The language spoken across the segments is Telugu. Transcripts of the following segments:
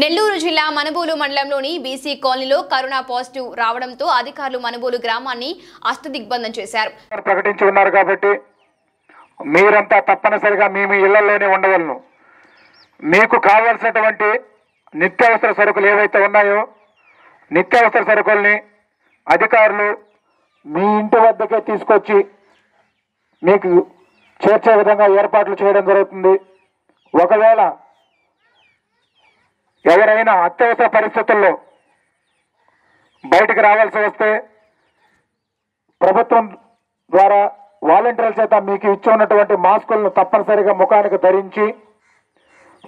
నెల్లూరు జిల్లా మనుబోలు మండలంలోని బీసీ కాలనీలో కరోనా పాజిటివ్ రావడంతో అధికారులు మనుబోలు గ్రామాన్ని అస్తదిగ్బంధం చేశారు. ప్రకటించి ఉన్నారు కాబట్టి మీరంతా తప్పనిసరిగా మీ ఇళ్లలోనే ఉండవలను. మీకు కావాల్సినటువంటి నిత్యావసర సరుకులు ఏవైతే ఉన్నాయో నిత్యావసర సరుకుల్ని అధికారులు మీ ఇంటి వద్దకే తీసుకొచ్చి మీకు చేర్చే విధంగా ఏర్పాట్లు చేయడం జరుగుతుంది. ఒకవేళ ఎవరైనా అత్యవసర పరిస్థితుల్లో బయటకు రావాల్సి వస్తే ప్రభుత్వం ద్వారా వాలంటీర్ల చేత మీకు ఇచ్చి ఉన్నటువంటి మాస్కులను తప్పనిసరిగా ముఖానికి ధరించి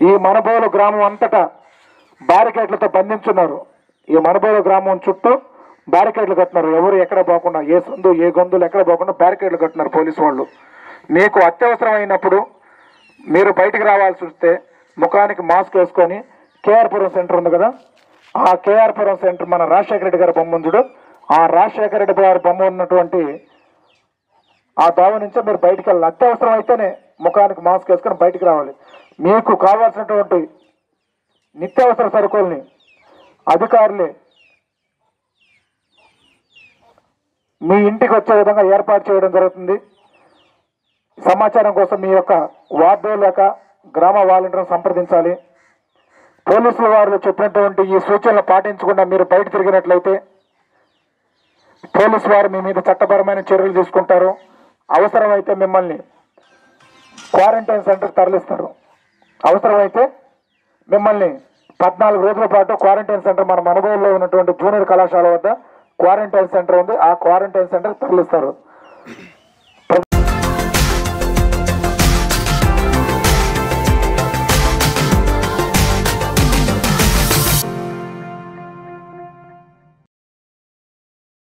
ఈ మనుబోలు గ్రామం అంతటా బ్యారికేడ్లతో బంధించున్నారు. ఈ మనుబోలు గ్రామం చుట్టూ బ్యారికేడ్లు కట్టినారు. ఎవరు ఎక్కడ పోకుండా, ఏ సందు ఏ గొంతులు ఎక్కడ పోకుండా బ్యారికేడ్లు కట్టినారు పోలీసు వాళ్ళు. మీకు అత్యవసరమైనప్పుడు మీరు బయటకు రావాల్సి వస్తే ముఖానికి మాస్క్ వేసుకొని కేఆర్పురం సెంటర్ ఉంది కదా, ఆ కేఆర్పురం సెంటర్ మన రాజశేఖర రెడ్డి గారి బొమ్మ ఉంచుడు, ఆ రాజశేఖర రెడ్డి గారి బొమ్మ ఉన్నటువంటి ఆ దావ నుంచే మీరు బయటికి వెళ్ళాలి. అత్యవసరం అయితేనే ముఖానికి మాస్క్ వేసుకొని బయటికి రావాలి. మీకు కావాల్సినటువంటి నిత్యావసర సరుకుల్ని అధికారులే మీ ఇంటికి వచ్చే విధంగా ఏర్పాటు చేయడం జరుగుతుంది. సమాచారం కోసం మీ యొక్క వార్డు లేక గ్రామ వాలంటీర్లను సంప్రదించాలి. పోలీసుల వారు చెప్పినటువంటి ఈ సూచనలు పాటించకుండా మీరు బయట తిరిగినట్లయితే పోలీసు వారు మీ మీద చట్టపరమైన చర్యలు తీసుకుంటారు. అవసరమైతే మిమ్మల్ని క్వారంటైన్ సెంటర్కి తరలిస్తారు. అవసరమైతే మిమ్మల్ని 14 రోజుల పాటు క్వారంటైన్ సెంటర్ మన మనుబోలులో ఉన్నటువంటి జూనియర్ కళాశాల వద్ద క్వారంటైన్ సెంటర్ ఉంది, ఆ క్వారంటైన్ సెంటర్కి తరలిస్తారు.